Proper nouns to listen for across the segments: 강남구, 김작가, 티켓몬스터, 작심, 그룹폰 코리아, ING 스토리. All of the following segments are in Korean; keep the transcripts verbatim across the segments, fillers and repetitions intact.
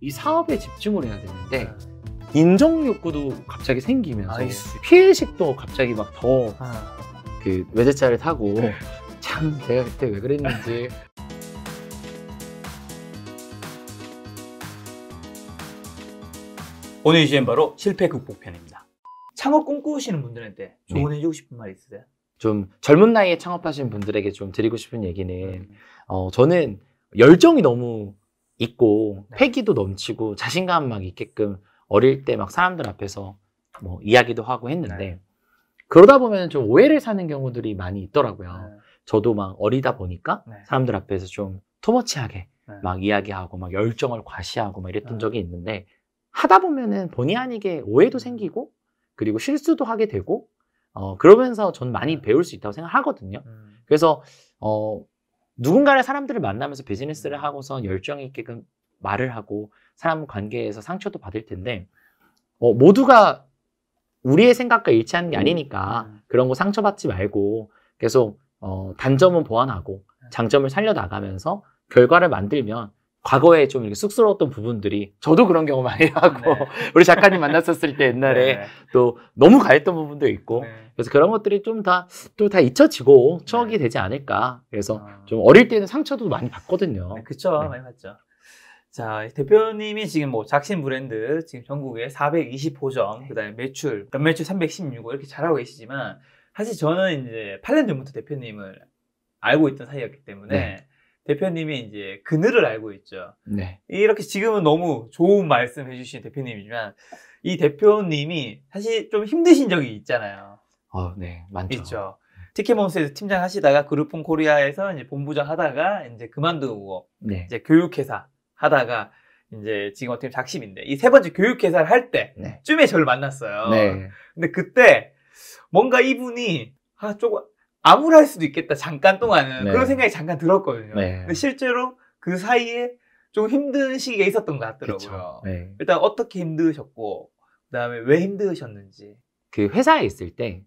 이 사업에 집중을 해야 되는데 인정 욕구도 갑자기 생기면서 아이씨. 피해의식도 갑자기 막 더 그 외제차를 타고 네. 참 내가 그때 왜 그랬는지 오늘 이슈엔 바로 실패 극복편입니다. 창업 꿈꾸시는 분들한테 조언해주고 싶은 말 있으세요? 좀 젊은 나이에 창업하시는 분들에게 좀 드리고 싶은 얘기는 음. 어, 저는 열정이 너무 있고 네. 패기도 넘치고 자신감 막 있게끔 어릴 때 막 사람들 앞에서 뭐 이야기도 하고 했는데 네. 그러다 보면 좀 오해를 사는 경우들이 많이 있더라고요. 네. 저도 막 어리다 보니까 네. 사람들 앞에서 좀 토머치하게 네. 막 이야기하고 막 열정을 과시하고 막 이랬던 네. 적이 있는데 하다 보면은 본의 아니게 오해도 생기고 그리고 실수도 하게 되고 어, 그러면서 전 많이 배울 수 있다고 생각하거든요. 음. 그래서 어, 누군가를 사람들을 만나면서 비즈니스를 하고선 열정 있게끔 말을 하고 사람 관계에서 상처도 받을 텐데 어, 모두가 우리의 생각과 일치하는 게 아니니까 음. 그런 거 상처받지 말고 계속 어, 단점은 보완하고 장점을 살려나가면서 결과를 만들면 과거에 좀 이렇게 쑥스러웠던 부분들이 저도 그런 경우 많이 하고 네. 우리 작가님 만났었을 때 옛날에 네. 또 너무 가했던 부분도 있고 네. 그래서 그런 것들이 좀 다 또 다 잊혀지고 추억이 네. 되지 않을까. 그래서 아... 좀 어릴 때는 상처도 많이 받거든요. 네, 그쵸. 네. 많이 받죠. 자, 대표님이 지금 뭐 작심 브랜드 지금 전국에 사백이십오 점 네. 그다음에 매출 연매출 삼백십육 억 이렇게 잘하고 계시지만 사실 저는 이제 팔 년 전부터 대표님을 알고 있던 사이였기 때문에. 네. 대표님이 이제 그늘을 알고 있죠. 네. 이렇게 지금은 너무 좋은 말씀 해주신 대표님이지만 이 대표님이 사실 좀 힘드신 적이 있잖아요. 어, 네, 많죠. 있죠. 티켓몬스터에서 팀장 하시다가 그룹폰 코리아에서 이제 본부장 하다가 이제 그만두고 네. 이제 교육회사 하다가 이제 지금 어떻게 보면 작심인데 이 세 번째 교육회사를 할 때쯤에 네. 저를 만났어요. 네. 근데 그때 뭔가 이분이 아 조금 암울할 수도 있겠다, 잠깐 동안은. 네. 그런 생각이 잠깐 들었거든요. 네. 근데 실제로 그 사이에 좀 힘든 시기가 있었던 것 같더라고요. 네. 일단 어떻게 힘드셨고, 그 다음에 왜 힘드셨는지. 그 회사에 있을 때,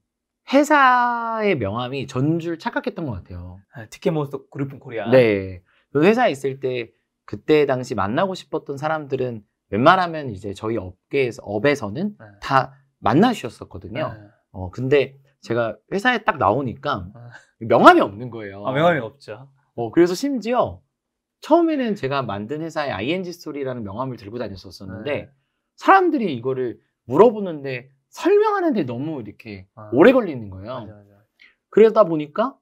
회사의 명함이 전주를 착각했던 것 같아요. 아, 티켓몬스터 그룹폰 코리아. 네. 그 회사에 있을 때, 그때 당시 만나고 싶었던 사람들은 웬만하면 이제 저희 업계에서, 업에서는 네. 다 만나주셨었거든요. 네. 어, 근데 제가 회사에 딱 나오니까 명함이 없는 거예요. 아, 명함이 없죠. 어, 그래서 심지어 처음에는 제가 만든 회사에 아이엔지 스토리라는 명함을 들고 다녔었는데 네. 사람들이 이거를 물어보는데 설명하는데 너무 이렇게 아, 오래 걸리는 거예요. 맞아, 맞아. 그러다 보니까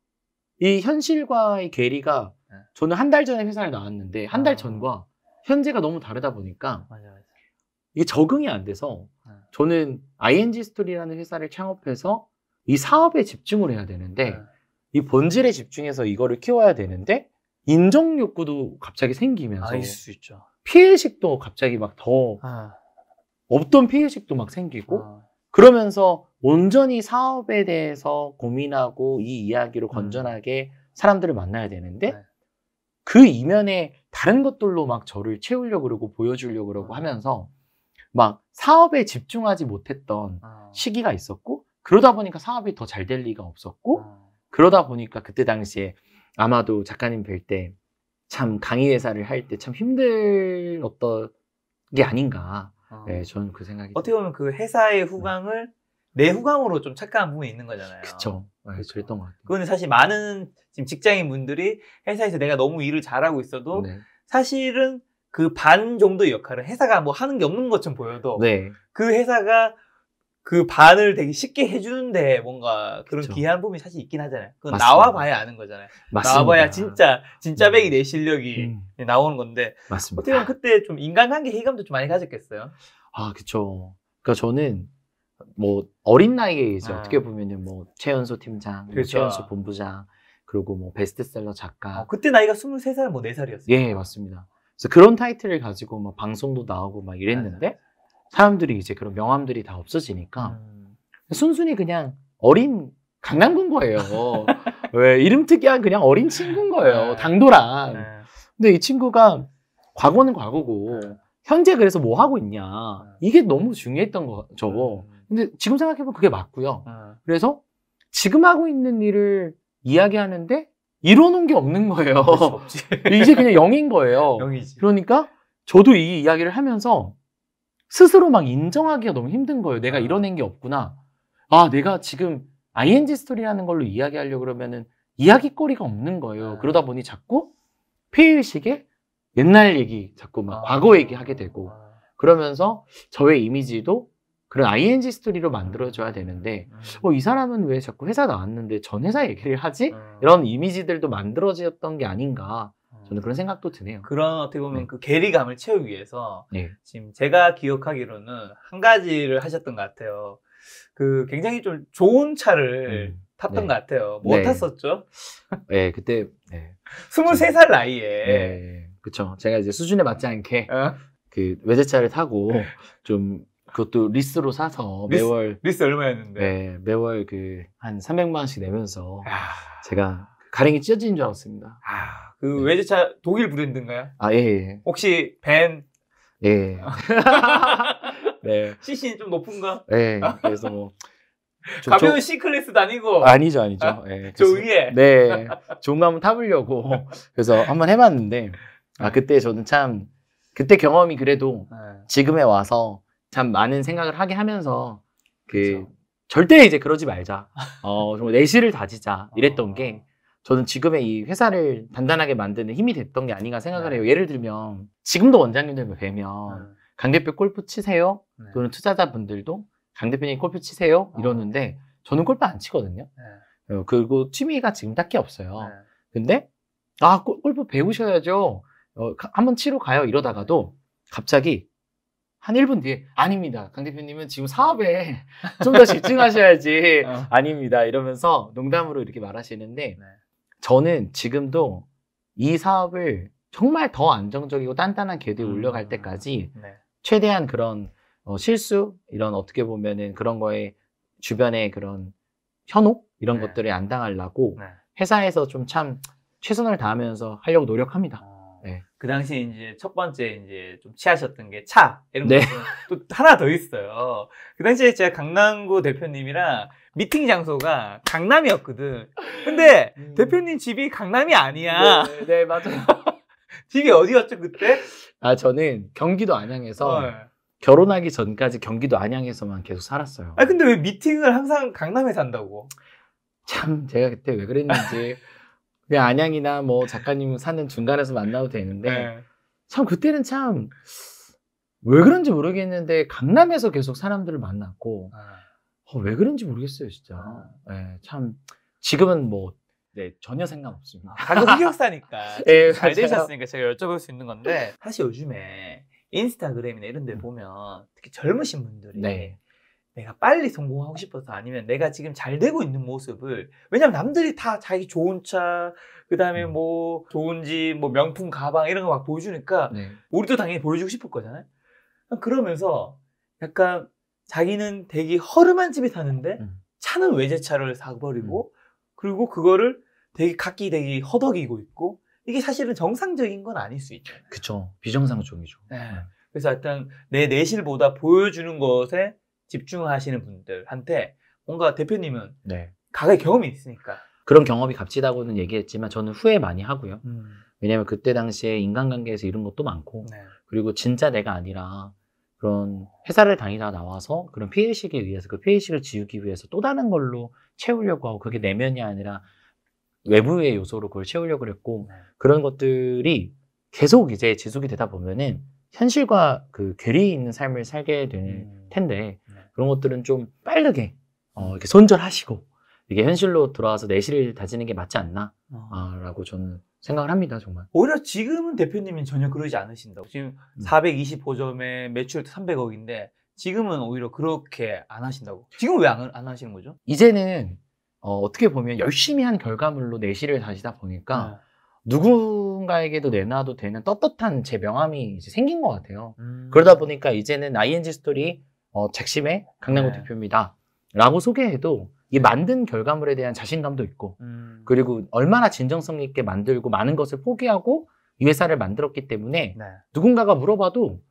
이 현실과의 괴리가 네. 저는 한 달 전에 회사를 나왔는데 한 달 전과 현재가 너무 다르다 보니까 맞아, 맞아. 이게 적응이 안 돼서 저는 아이엔지 스토리라는 회사를 창업해서 이 사업에 집중을 해야 되는데 네. 이 본질에 집중해서 이거를 키워야 되는데 인정 욕구도 갑자기 생기면서 아, 수 있죠. 피해의식도 갑자기 막 더 아. 없던 피해의식도 막 생기고 아. 그러면서 온전히 사업에 대해서 고민하고 이 이야기로 건전하게 음. 사람들을 만나야 되는데 네. 그 이면에 다른 것들로 막 저를 채우려고 그러고 보여주려고 그러고 아. 하면서 막 사업에 집중하지 못했던 아. 시기가 있었고 그러다 보니까 사업이 더 잘 될 리가 없었고 아. 그러다 보니까 그때 당시에 아마도 작가님 뵐 때 참 강의 회사를 할 때 참 힘들었던 게 아닌가. 아. 네, 저는 그 생각이 어떻게 보면 그 회사의 후광을 네. 내 후광으로 좀 착각한 부분이 있는 거잖아요. 그렇죠. 네, 그랬던 것 같아요. 그건 사실 많은 지금 직장인분들이 회사에서 내가 너무 일을 잘하고 있어도 네. 사실은 그 반 정도의 역할을 회사가 뭐 하는 게 없는 것처럼 보여도 네. 그 회사가 그 반을 되게 쉽게 해주는데 뭔가 그런 그렇죠. 기이한 부분이 사실 있긴 하잖아요. 그건 맞습니다. 나와봐야 아는 거잖아요. 맞습니다. 나와봐야 진짜 진짜 백이 내 실력이 음. 나오는 건데 맞습니다. 어떻게 보면 그때 좀 인간관계 회의감도 좀 많이 가졌겠어요. 아 그렇죠. 그러니까 저는 뭐 어린 나이에 이제 아. 어떻게 보면은 뭐 최연소 팀장, 그렇죠. 뭐 최연소 본부장, 그리고 뭐 베스트셀러 작가. 어, 그때 나이가 스물세 살, 뭐 네 살이었어요. 예, 맞습니다. 그래서 그런 타이틀을 가지고 막 방송도 나오고 막 이랬는데. 아, 네. 사람들이 이제 그런 명함들이 다 없어지니까 음. 순순히 그냥 어린 강남군 거예요. 왜 이름 특이한 그냥 어린 친구인 거예요. 네. 당도란. 네. 근데 이 친구가 과거는 과거고 네. 현재 그래서 뭐 하고 있냐 네. 이게 너무 중요했던 거죠. 네. 근데 지금 생각해보면 그게 맞고요. 네. 그래서 지금 하고 있는 일을 이야기하는데 이뤄놓은 게 없는 거예요. 이제 그냥 영인 거예요. 영이지. 그러니까 저도 이 이야기를 하면서 스스로 막 인정하기가 너무 힘든 거예요. 내가 이뤄낸 게 없구나. 아, 내가 지금 아이엔지 스토리라는 걸로 이야기하려고 그러면은 이야기거리가 없는 거예요. 그러다 보니 자꾸 피해의식에 옛날 얘기, 자꾸 막 과거 얘기하게 되고, 그러면서 저의 이미지도 그런 아이엔지 스토리로 만들어줘야 되는데, 어, 이 사람은 왜 자꾸 회사 나왔는데 전 회사 얘기를 하지? 이런 이미지들도 만들어졌던 게 아닌가, 저는 그런 생각도 드네요. 그런 어떻게 보면 네. 그 괴리감을 채우기 위해서 네. 지금 제가 기억하기로는 한 가지를 하셨던 것 같아요. 그 굉장히 좀 좋은 차를 음. 탔던 네. 것 같아요. 뭐 네. 탔었죠? 네, 그때 네. 스물세 살 나이에 네. 그쵸. 제가 이제 수준에 맞지 않게 어? 그 외제차를 타고 좀 그것도 리스로 사서 리스, 매월 리스 얼마였는데? 네, 매월 그 한 삼백만 원씩 내면서 아... 제가 가랭이 찢어진 줄 알았습니다. 아, 그 네. 외제차 독일 브랜드인가요? 아, 예, 예. 혹시 벤? 예. 네. 씨씨는 좀 높은가? 예. 그래서 뭐 저, 가벼운 C클래스도 아니고. 아니죠, 아니죠. 아, 예. 저 위에. 네. 좋은 거 한번 타보려고. 그래서 한번 해봤는데, 아, 그때 저는 참, 그때 경험이 그래도 지금에 와서 참 많은 생각을 하게 하면서, 그, 그렇죠. 절대 이제 그러지 말자. 어, 정말 내실을 다지자. 이랬던 게, 저는 지금의 이 회사를 단단하게 만드는 힘이 됐던 게 아닌가 생각을 해요. 예를 들면, 지금도 원장님들 뵈면, 강 대표 골프 치세요? 또는 투자자분들도, 강 대표님 골프 치세요? 이러는데 저는 골프 안 치거든요. 네. 그리고 취미가 지금 딱히 없어요. 네. 근데 아 골프 배우셔야죠. 어, 한번 치러 가요. 이러다가도 갑자기 한 일 분 뒤에 아닙니다. 강 대표님은 지금 사업에 좀 더 집중하셔야지. 어. 아닙니다. 이러면서 농담으로 이렇게 말하시는데 네. 저는 지금도 이 사업을 정말 더 안정적이고 단단한 궤도에 음. 올려갈 때까지 네. 최대한 그런 어, 실수 이런 어떻게 보면은 그런 거에 주변에 그런 현혹 이런 네. 것들을 안 당하려고 네. 회사에서 좀 참 최선을 다하면서 하려고 노력합니다. 아, 네. 그 당시에 이제 첫 번째 이제 좀 취하셨던 게 차 이런 네. 또 하나 더 있어요. 그 당시에 제가 강남구 대표님이랑 미팅 장소가 강남이었거든. 근데 음... 대표님 집이 강남이 아니야. 네, 네 맞아요. 집이 어디였죠 그때? 아 저는 경기도 안양에서. 어. 결혼하기 전까지 경기도 안양에서만 계속 살았어요. 아 근데 왜 미팅을 항상 강남에 산다고? 참 제가 그때 왜 그랬는지 그냥 안양이나 뭐 작가님 사는 중간에서 만나도 되는데 네. 참 그때는 참 왜 그런지 모르겠는데 강남에서 계속 사람들을 만났고 어, 왜 그런지 모르겠어요 진짜. 아. 네, 참 지금은 뭐 네, 전혀 생각 없습니다. 가끔 흑역사니까 네, 잘 되셨으니까 제가 여쭤볼 수 있는 건데 사실 요즘에 인스타그램이나 이런 데 보면 특히 젊으신 분들이 네. 내가 빨리 성공하고 싶어서 아니면 내가 지금 잘 되고 있는 모습을 왜냐면 남들이 다 자기 좋은 차 그다음에 음. 뭐 좋은 집, 뭐 명품 가방 이런 거 막 보여주니까 네. 우리도 당연히 보여주고 싶을 거잖아요. 그러면서 약간 자기는 되게 허름한 집에 사는데 음. 차는 외제차를 사버리고 음. 그리고 그거를 되게 각기 되게 허덕이고 있고 이게 사실은 정상적인 건 아닐 수 있잖아요. 그쵸. 비정상적이죠. 네. 그래서 일단 내 내실보다 보여주는 것에 집중하시는 분들한테 뭔가 대표님은 네. 각의 경험이 있으니까. 그런 경험이 값지다고는 얘기했지만 저는 후회 많이 하고요. 음. 왜냐하면 그때 당시에 인간관계에서 이런 것도 많고 네. 그리고 진짜 내가 아니라 그런 회사를 다니다 나와서 그런 피해의식에 의해서 그 피해의식을 지우기 위해서 또 다른 걸로 채우려고 하고 그게 내면이 아니라 외부의 요소로 그걸 채우려고 했고 네. 그런 것들이 계속 이제 지속이 되다 보면은 현실과 그 괴리 있는 삶을 살게 될 음. 텐데 네. 그런 것들은 좀 빠르게 어, 이렇게 손절하시고 이게 현실로 돌아와서 내실을 다지는 게 맞지 않나 어. 아, 라고 저는 생각을 합니다. 정말 오히려 지금은 대표님은 전혀 그러지 않으신다고 지금 음. 사백이십오 점에 매출도 삼백억인데 지금은 오히려 그렇게 안 하신다고 지금 왜 안 안 하시는 거죠? 이제는 어, 어떻게 보면 열심히 한 결과물로 내실을 다지다 보니까 네. 누군가에게도 내놔도 되는 떳떳한 제 명함이 이제 생긴 것 같아요. 음. 그러다 보니까 이제는 아이엔지 스토리 어, 작심의 강남구 네. 대표입니다 라고 소개해도 이 만든 결과물에 대한 자신감도 있고 음. 그리고 얼마나 진정성 있게 만들고 많은 것을 포기하고 이 회사를 만들었기 때문에 네. 누군가가 물어봐도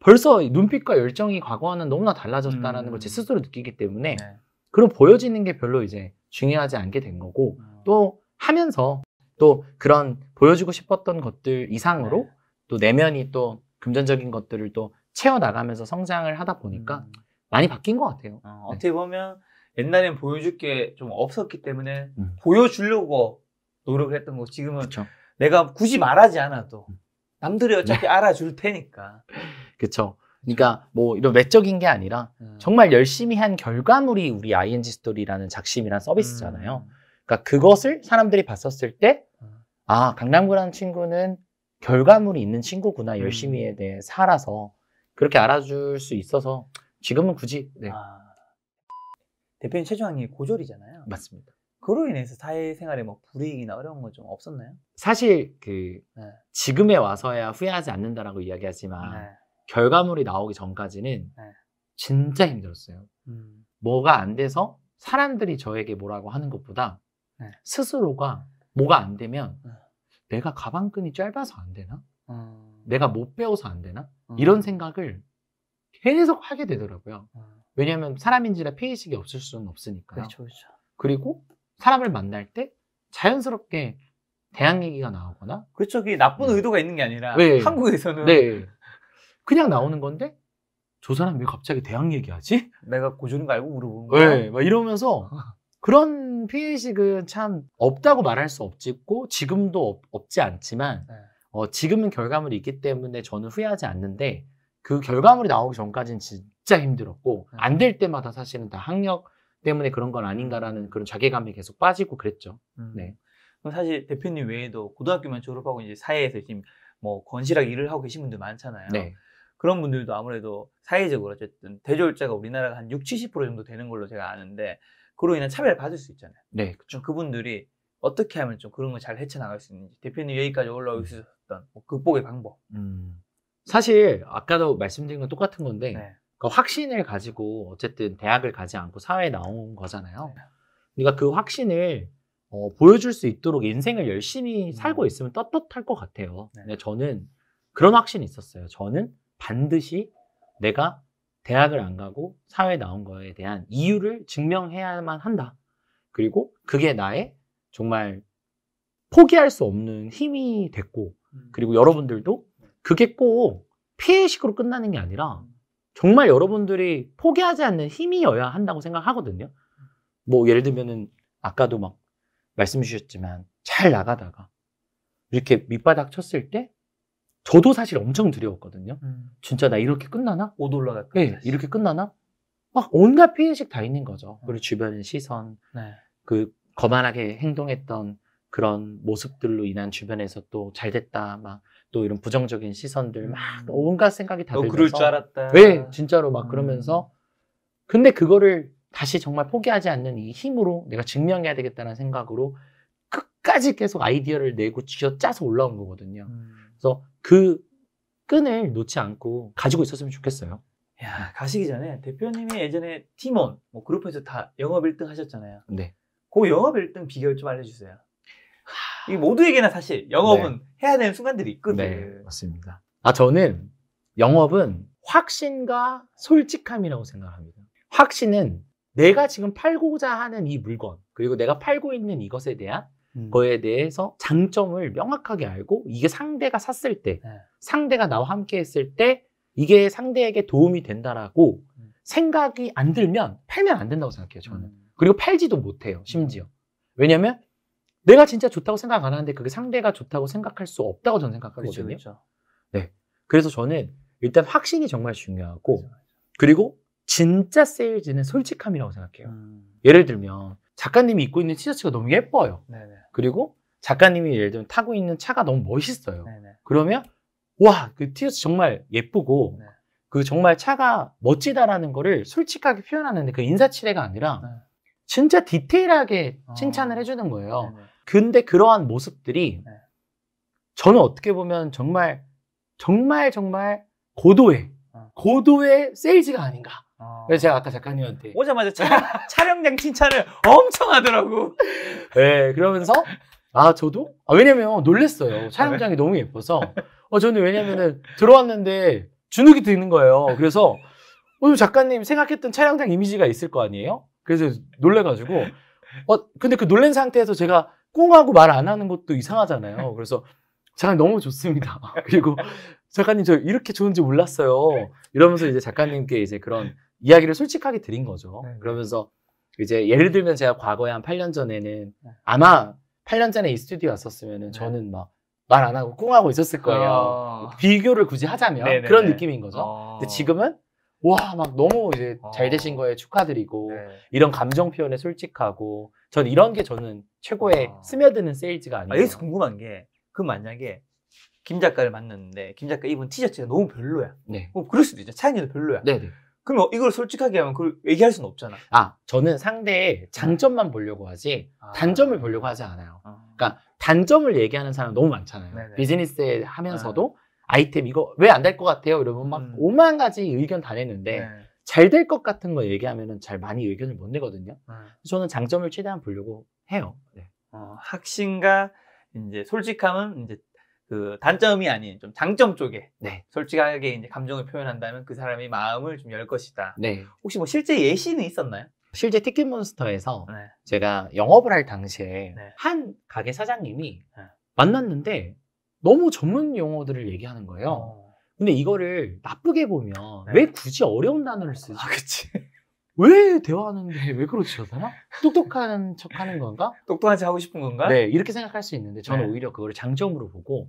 벌써 눈빛과 열정이 과거와는 너무나 달라졌다는 음. 걸 제 스스로 느끼기 때문에 네. 그럼 보여지는 게 별로 이제 중요하지 않게 된 거고 음. 또 하면서 또 그런 보여주고 싶었던 것들 이상으로 네. 또 내면이 또 금전적인 것들을 또 채워나가면서 성장을 하다 보니까 음. 많이 바뀐 것 같아요. 어, 네. 어떻게 보면 옛날엔 보여줄 게 좀 없었기 때문에 음. 보여주려고 노력을 했던 거고, 지금은 그쵸. 내가 굳이 말하지 않아도 남들이 어차피 네. 알아줄 테니까. 그렇죠. 그러니까 뭐 이런 외적인 게 아니라 음. 정말 열심히 한 결과물이 우리 아이엔지 스토리라는 작심이란 서비스잖아요. 음. 그러니까 그것을 사람들이 봤었을 때 아, 강남구라는 친구는 결과물이 있는 친구구나, 열심히에 대해 살아서 그렇게 알아줄 수 있어서 지금은 굳이 네. 아, 대표님 최종학이 고졸이잖아요. 맞습니다. 그로 인해서 사회생활에 뭐 불이익이나 어려운 건 좀 없었나요? 사실 그 네. 지금에 와서야 후회하지 않는다라고 이야기하지만 네. 결과물이 나오기 전까지는 네. 진짜 힘들었어요. 음. 뭐가 안 돼서 사람들이 저에게 뭐라고 하는 것보다 네. 스스로가 뭐가 안 되면 네. 내가 가방끈이 짧아서 안 되나? 음. 내가 못 배워서 안 되나? 음. 이런 생각을 계속 하게 되더라고요. 음. 왜냐하면 사람인지라 피해의식이 없을 수는 없으니까요. 그렇죠, 그렇죠. 그리고 사람을 만날 때 자연스럽게 대학 얘기가 나오거나 그렇죠. 그게 나쁜 네. 의도가 있는 게 아니라 네. 한국에서는 네. 그냥 나오는 건데 저 사람 왜 갑자기 대학 얘기하지? 내가 고졸인 거 알고 물어보는 거야? 네. 막 이러면서 그런 피해의식은 참 없다고 말할 수 없고 지금도 없, 없지 않지만 네. 어, 지금은 결과물이 있기 때문에 저는 후회하지 않는데 그 결과물이 나오기 전까지는 진짜 힘들었고 네. 안 될 때마다 사실은 다 학력 때문에 그런 건 아닌가라는 그런 자괴감이 계속 빠지고 그랬죠. 음. 네. 그럼 사실 대표님 외에도 고등학교만 졸업하고 이제 사회에서 지금 뭐 건실하게 일을 하고 계신 분들 많잖아요. 네. 그런 분들도 아무래도 사회적으로 어쨌든 대졸자가 우리나라가 한 육십, 칠십 퍼센트 정도 되는 걸로 제가 아는데 그로 인한 차별을 받을 수 있잖아요. 네, 그렇죠. 그분들이 어떻게 하면 좀 그런 걸 잘 헤쳐나갈 수 있는지, 대표님 여기까지 올라올 수 있었던 뭐 극복의 방법. 음. 사실 아까도 말씀드린 건 똑같은 건데 네. 그 확신을 가지고 어쨌든 대학을 가지 않고 사회에 나온 거잖아요. 그러니까 그 확신을 어, 보여줄 수 있도록 인생을 열심히 살고 있으면 떳떳할 것 같아요. 네. 근데 저는 그런 확신이 있었어요. 저는 반드시 내가 대학을 안 가고 사회에 나온 거에 대한 이유를 증명해야만 한다. 그리고 그게 나의 정말 포기할 수 없는 힘이 됐고 그리고 여러분들도 그게 꼭 피해의식으로 끝나는 게 아니라 정말 여러분들이 포기하지 않는 힘이어야 한다고 생각하거든요. 뭐 예를 들면은 아까도 막 말씀 주셨지만 잘 나가다가 이렇게 밑바닥 쳤을 때 저도 사실 엄청 두려웠거든요. 음. 진짜 나 이렇게 끝나나? 못 올라갈 거야. 네, 이렇게 끝나나? 막 온갖 피해의식 다 있는 거죠. 음. 그리고 주변의 시선, 네. 그 거만하게 행동했던 그런 모습들로 인한 주변에서 또 잘 됐다 막 또 이런 부정적인 시선들 막 온갖 생각이 다 들면서 너 그럴 줄 알았다. 네, 진짜로 막 음. 그러면서 근데 그거를 다시 정말 포기하지 않는 이 힘으로 내가 증명해야 되겠다는 생각으로 끝까지 계속 아이디어를 내고 쥐어짜서 올라온 거거든요. 음. 그래서 그 끈을 놓지 않고 가지고 있었으면 좋겠어요. 야, 가시기 전에 대표님이 예전에 팀원 뭐 그룹에서 다 영업 일 등 하셨잖아요. 네. 그 영업 일 등 비결 좀 알려주세요. 이 모두에게나 사실 영업은 네. 해야 되는 순간들이 있거든요. 네, 맞습니다. 아, 저는 영업은 확신과 솔직함이라고 생각합니다. 확신은 내가 지금 팔고자 하는 이 물건 그리고 내가 팔고 있는 이것에 대한 음. 거에 대해서 장점을 명확하게 알고 이게 상대가 샀을 때 네. 상대가 나와 함께 했을 때 이게 상대에게 도움이 된다라고 음. 생각이 안 들면 팔면 안 된다고 생각해요, 저는. 음. 그리고 팔지도 못해요, 심지어. 음. 왜냐면 내가 진짜 좋다고 생각 안 하는데 그게 상대가 좋다고 생각할 수 없다고 저는 생각하거든요. 그렇죠, 그렇죠. 네. 그래서 저는 일단 확신이 정말 중요하고 그렇죠, 그렇죠. 그리고 진짜 세일즈는 솔직함이라고 생각해요. 음. 예를 들면 작가님이 입고 있는 티셔츠가 너무 예뻐요. 네네. 그리고 작가님이 예를 들면 타고 있는 차가 너무 멋있어요. 네네. 그러면 와, 그 티셔츠 정말 예쁘고 네네. 그 정말 차가 멋지다라는 거를 솔직하게 표현하는데 그 인사치레가 아니라 네네. 진짜 디테일하게 칭찬을 어. 해주는 거예요. 네네. 근데 그러한 모습들이 네. 저는 어떻게 보면 정말 정말 정말 고도의 어. 고도의 세일즈가 아닌가. 어. 그래서 제가 아까 작가님한테 오자마자 차, 촬영장 칭찬을 엄청 하더라고. 네, 그러면서 아 저도 아, 왜냐면 놀랬어요. 촬영장이 너무 예뻐서 어, 저는 왜냐면은 들어왔는데 주눅이 드는 거예요. 그래서 어, 작가님 생각했던 촬영장 이미지가 있을 거 아니에요? 그래서 놀래가지고 어 근데 그 놀란 상태에서 제가 꿍하고 말 안 하는 것도 이상하잖아요. 그래서 작가님 너무 좋습니다. 그리고 작가님 저 이렇게 좋은지 몰랐어요. 네. 이러면서 이제 작가님께 이제 그런 이야기를 솔직하게 드린 거죠. 네. 그러면서 이제 예를 들면 제가 과거에 한 팔 년 전에는 아마 팔 년 전에 이 스튜디오 왔었으면 네. 저는 막 말 안 하고 꿍하고 있었을 거예요. 어... 비교를 굳이 하자면 네네네. 그런 느낌인 거죠. 어... 근데 지금은 와, 막 너무 이제 어... 잘 되신 거에 축하드리고 네. 이런 감정 표현에 솔직하고 전 이런 게 저는 최고의 어... 스며드는 세일즈가 아니에요. 아, 여기서 궁금한 게 그 만약에 김 작가를 만났는데 김 작가 입은 티셔츠가 너무 별로야. 네. 뭐 그럴 수도 있죠. 차이는 별로야. 네네. 그럼 이걸 솔직하게 하면 그걸 얘기할 수는 없잖아. 아, 저는 상대의 장점만 보려고 하지 아. 단점을 보려고 하지 않아요. 아. 그러니까 단점을 얘기하는 사람 너무 많잖아요. 네네. 비즈니스에 하면서도 아. 아이템 이거 왜 안 될 것 같아요? 이러면 막 음. 오만 가지 의견 다 내는데 네. 잘 될 것 같은 거 얘기하면 잘 많이 의견을 못 내거든요. 음. 저는 장점을 최대한 보려고 해요. 네. 어, 확신과 이제 솔직함은 이제 그 단점이 아닌 좀 장점 쪽에 네. 솔직하게 이제 감정을 표현한다면 그 사람이 마음을 좀 열 것이다. 네. 혹시 뭐 실제 예시는 있었나요? 실제 티켓몬스터에서 네. 제가 영업을 할 당시에 네. 한 가게 사장님이 네. 만났는데 너무 전문 용어들을 얘기하는 거예요. 어. 근데 이거를 나쁘게 보면 네. 왜 굳이 어려운 단어를 쓰지? 아, 그치. 왜 대화하는데 왜 그렇지 않나? 똑똑한 척하는 건가? 똑똑한 척 하고 싶은 건가? 네, 이렇게 생각할 수 있는데 저는 네. 오히려 그거를 장점으로 보고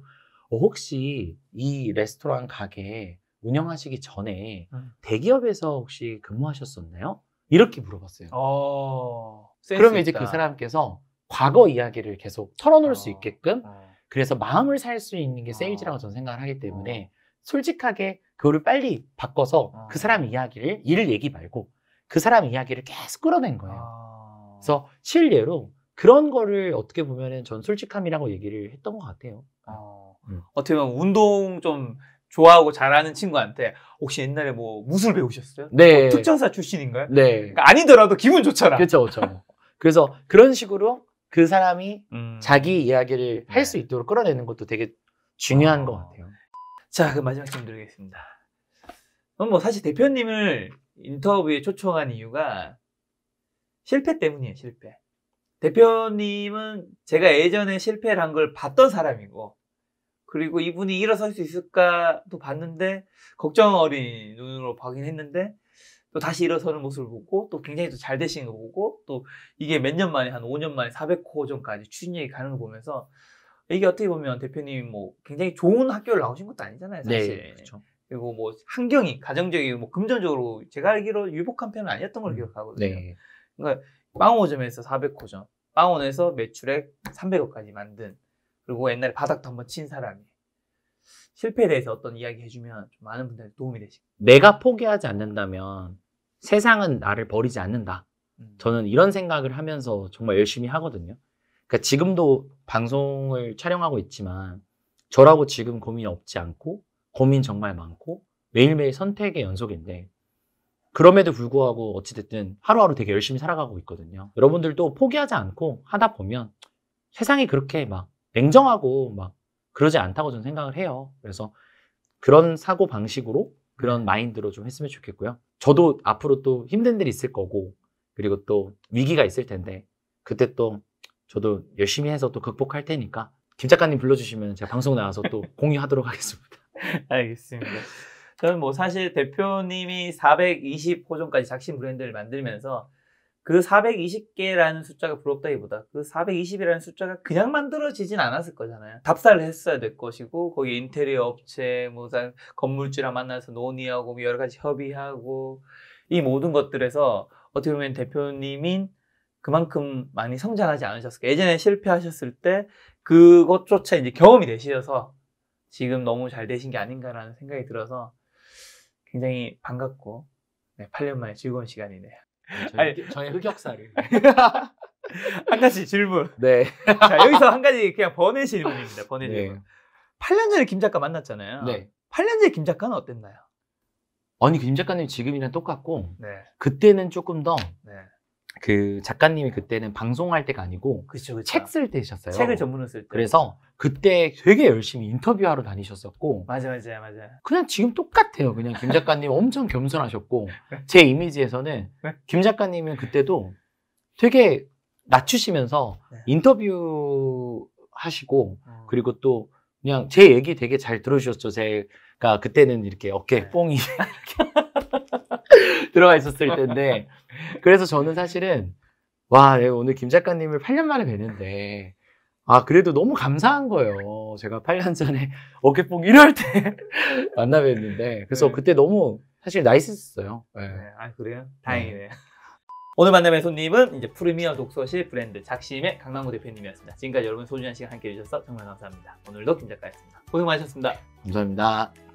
어, 혹시 이 레스토랑 가게 운영하시기 전에 음. 대기업에서 혹시 근무하셨었나요? 이렇게 물어봤어요. 어, 그러면 이제 그 사람께서 과거 이야기를 계속 털어놓을 어, 수 있게끔 어. 그래서 마음을 살 수 있는 게 세일즈라고 저는 생각을 하기 때문에 어. 솔직하게 그거를 빨리 바꿔서 어. 그 사람 이야기를 일 얘기 말고 그 사람 이야기를 계속 끌어낸 거예요. 아... 그래서 실례로 그런 거를 어떻게 보면은 전 솔직함이라고 얘기를 했던 것 같아요. 아... 음. 어떻게 보면 운동 좀 좋아하고 잘하는 친구한테 혹시 옛날에 뭐 무술 배우셨어요? 네. 뭐 특전사 출신인가요? 네. 그러니까 아니더라도 기분 좋잖아. 그렇죠, 그렇죠. 그래서 그런 식으로 그 사람이 음... 자기 이야기를 할 수 있도록 끌어내는 것도 되게 중요한 아... 것 같아요. 자, 그 마지막 질문 드리겠습니다. 그럼 뭐 사실 대표님을 인터뷰에 초청한 이유가 실패 때문이에요. 실패. 대표님은 제가 예전에 실패를 한 걸 봤던 사람이고 그리고 이분이 일어설 수 있을까도 봤는데 걱정 어린 눈으로 보긴 했는데 또 다시 일어서는 모습을 보고 또 굉장히 또 잘 되시는 거 보고 또 이게 몇 년 만에 한 오 년 만에 사백 호점까지 추진력이 가는 거 보면서 이게 어떻게 보면 대표님 뭐 굉장히 좋은 학교를 나오신 것도 아니잖아요. 사실. 네, 그렇죠. 그리고 뭐 환경이 가정적이고 뭐 금전적으로 제가 알기로 유복한 편은 아니었던 걸 기억하거든요. 네. 그러니까 빵호점에서 사백 호점, 빵원에서 매출액 삼백 억까지 만든 그리고 옛날에 바닥도 한번 친 사람이 실패에 대해서 어떤 이야기 해주면 좀 많은 분들한테 도움이 되실 거예요. 내가 포기하지 않는다면 세상은 나를 버리지 않는다. 음. 저는 이런 생각을 하면서 정말 열심히 하거든요. 그러니까 지금도 방송을 촬영하고 있지만 저라고 지금 고민이 없지 않고 고민 정말 많고 매일매일 선택의 연속인데 그럼에도 불구하고 어찌됐든 하루하루 되게 열심히 살아가고 있거든요. 여러분들도 포기하지 않고 하다 보면 세상이 그렇게 막 냉정하고 막 그러지 않다고 저는 생각을 해요. 그래서 그런 사고 방식으로 그런 마인드로 좀 했으면 좋겠고요. 저도 앞으로 또 힘든 일이 있을 거고 그리고 또 위기가 있을 텐데 그때 또 저도 열심히 해서 또 극복할 테니까 김 작가님 불러주시면 제가 방송 나와서 또 공유하도록 하겠습니다. 알겠습니다. 저는 뭐 사실 대표님이 사백이십 호점까지 작심 브랜드를 만들면서 그 사백이십 개라는 숫자가 부럽다기보다 그 사백이십이라는 숫자가 그냥 만들어지진 않았을 거잖아요. 답사를 했어야 될 것이고 거기 인테리어 업체, 뭐 건물주랑 만나서 논의하고 여러 가지 협의하고 이 모든 것들에서 어떻게 보면 대표님인 그만큼 많이 성장하지 않으셨을까. 예전에 실패하셨을 때 그것조차 이제 경험이 되셔서 지금 너무 잘 되신 게 아닌가라는 생각이 들어서 굉장히 반갑고 네, 팔 년 만에 즐거운 시간이네요. 네, 저희, 아니, 저희 흑역사를 한 가지 질문. 네. 자, 여기서 한 가지 그냥 번외 질문입니다. 번외 네. 질문. 팔 년 전에 김 작가 만났잖아요. 네. 팔 년 전에 김 작가는 어땠나요? 아니 김 작가님 지금이랑 똑같고 네. 그때는 조금 더 네. 그 작가님이 그때는 방송할 때가 아니고 책 쓸 때셨어요. 책을 전문으로 쓸 때. 그래서 그때 되게 열심히 인터뷰하러 다니셨었고 맞아요. 맞아요. 맞아요. 그냥 지금 똑같아요. 그냥 김 작가님 엄청 겸손하셨고 제 이미지에서는 김 작가님은 그때도 되게 낮추시면서 인터뷰 하시고 그리고 또 그냥 제 얘기 되게 잘 들어주셨죠. 제 그러니까 그때는 이렇게 어깨 뽕이 들어가 있었을 텐데, 그래서 저는 사실은 와, 내가 오늘 김 작가님을 팔 년 만에 뵈는데 아 그래도 너무 감사한 거예요. 제가 팔 년 전에 어깨뽕 이럴 때 만나 뵀는데, 그래서 네. 그때 너무 사실 나이스했어요. 네. 네. 아 그래요? 다행이네요. 네. 오늘 만남의 손님은 이제 프리미엄 독서실 브랜드 작심의 강남구 대표님이었습니다. 지금까지 여러분 소중한 시간 함께해 주셔서 정말 감사합니다. 오늘도 김 작가였습니다. 고생 많으셨습니다. 감사합니다.